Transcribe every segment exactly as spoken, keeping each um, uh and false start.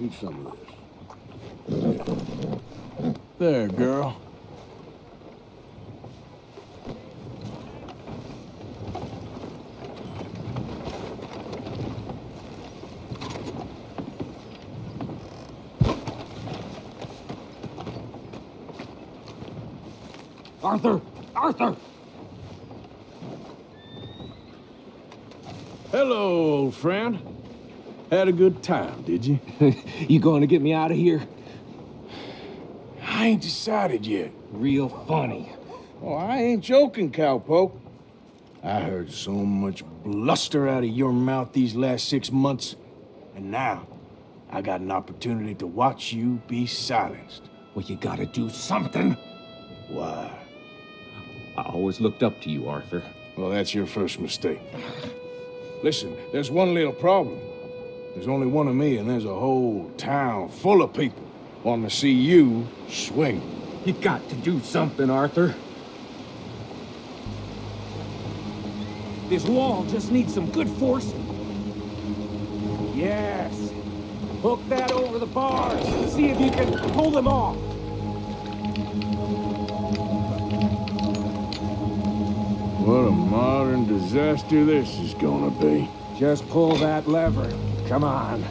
Eat some of this. There, girl. Arthur! Arthur! Hello, old friend. Had a good time, did you? You going to get me out of here? I ain't decided yet. Real funny. Oh, I ain't joking, cowpoke. I heard so much bluster out of your mouth these last six months, and now I got an opportunity to watch you be silenced. Well, you gotta do something. Why? I always looked up to you, Arthur. Well, that's your first mistake. Listen, there's one little problem. There's only one of me, and there's a whole town full of people wanting to see you swing. You got to do something, Arthur. This wall just needs some good force. Yes. Hook that over the bars. See if you can pull them off. What a modern disaster this is gonna be. Just pull that lever. Come on.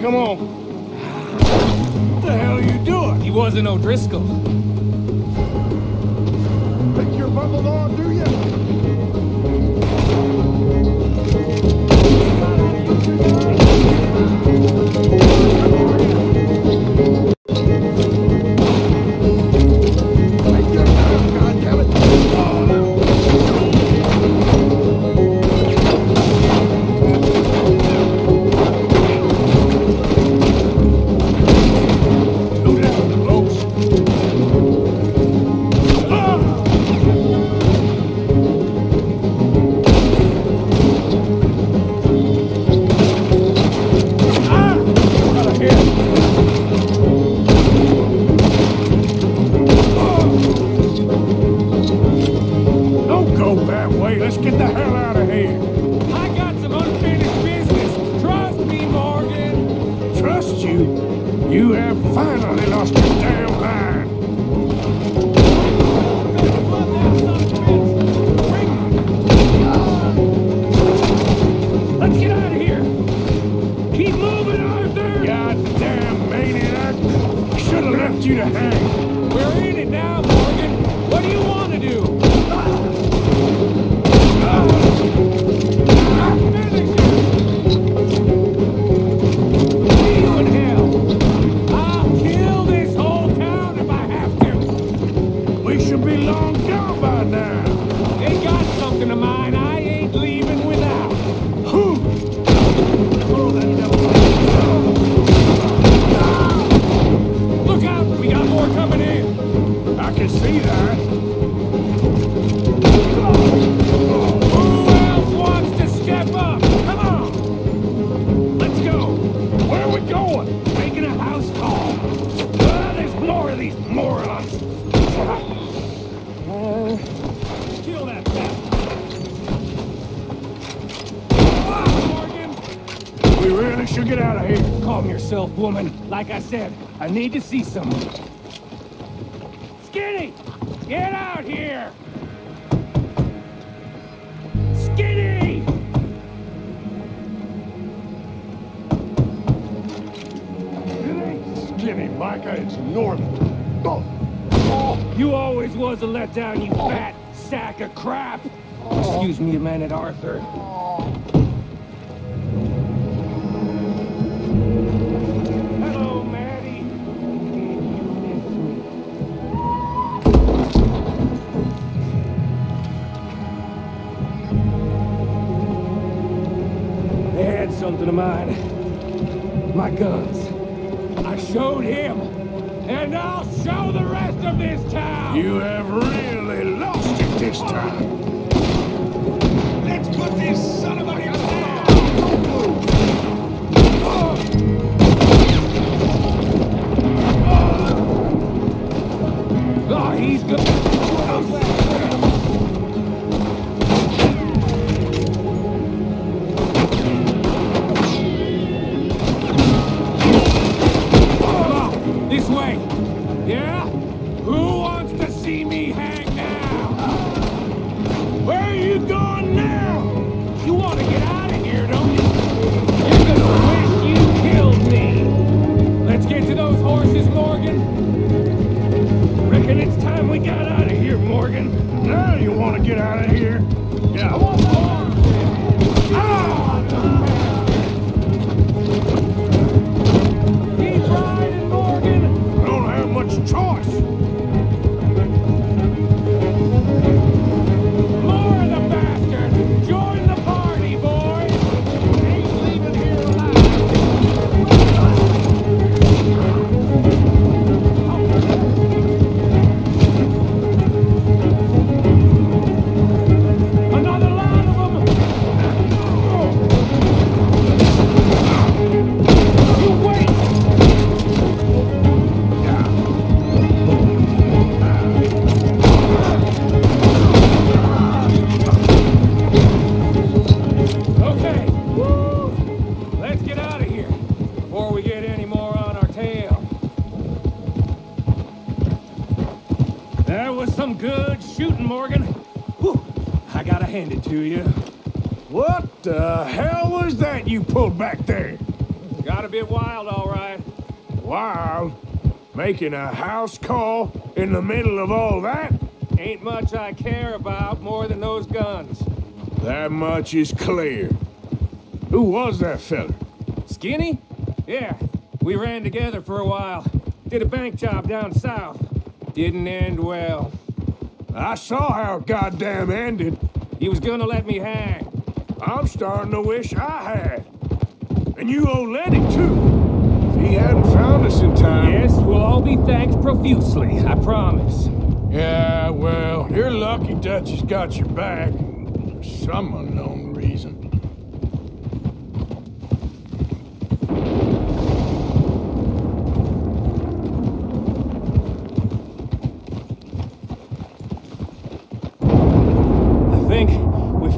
Come on. What the hell are you doing? He wasn't O'Driscoll. Think you're bubbled on, do you? Woman, like I said, I need to see someone. Skinny, get out here! Micah, it's Norman. Oh. Oh. You always was a letdown, you oh. fat sack of crap. Oh. Excuse me a minute, Arthur. Oh. Something of mine. My guns. I showed him, and I'll show the rest of this town! You have really lost it this time. Let's put this son of a gun down! Oh, he's good. Oh. To you. What the hell was that you pulled back there? Got a bit wild, all right. Wild? Making a house call in the middle of all that? Ain't much I care about more than those guns. That much is clear. Who was that fella? Skinny? Yeah, we ran together for a while. Did a bank job down south. Didn't end well. I saw how it goddamn ended. He was gonna let me hang. I'm starting to wish I had. And you owe Letty, too. If he hadn't found us in time... Yes, we'll all be thanked profusely, I promise. Yeah, well, you're lucky Dutch has got your back. For some unknown reason.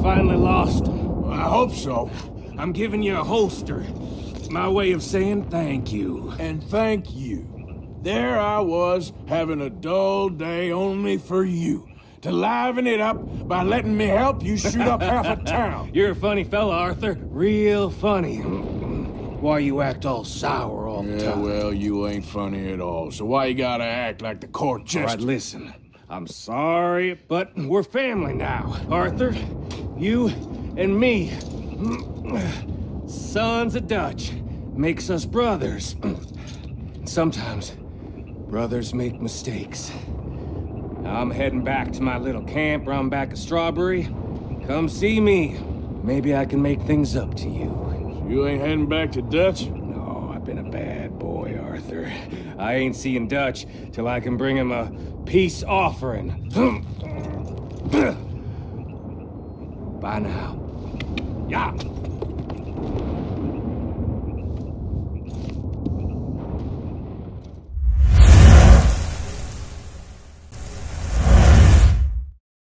Finally lost him. Well, I hope so. I'm giving you a holster. It's my way of saying thank you. And thank you. There I was, having a dull day only for you. To liven it up by letting me help you shoot up half a town. You're a funny fella, Arthur. Real funny. Why you act all sour all the yeah, time? Yeah, well, you ain't funny at all. So why you gotta act like the court jester? All right, listen. I'm sorry, but we're family now. Arthur, you and me. Sons of Dutch. Makes us brothers. Sometimes, brothers make mistakes. I'm heading back to my little camp round back of Strawberry. Come see me. Maybe I can make things up to you. So you ain't heading back to Dutch? No, I've been a bad boy, Arthur. I ain't seeing Dutch till I can bring him a peace offering. Bye now. Yeah.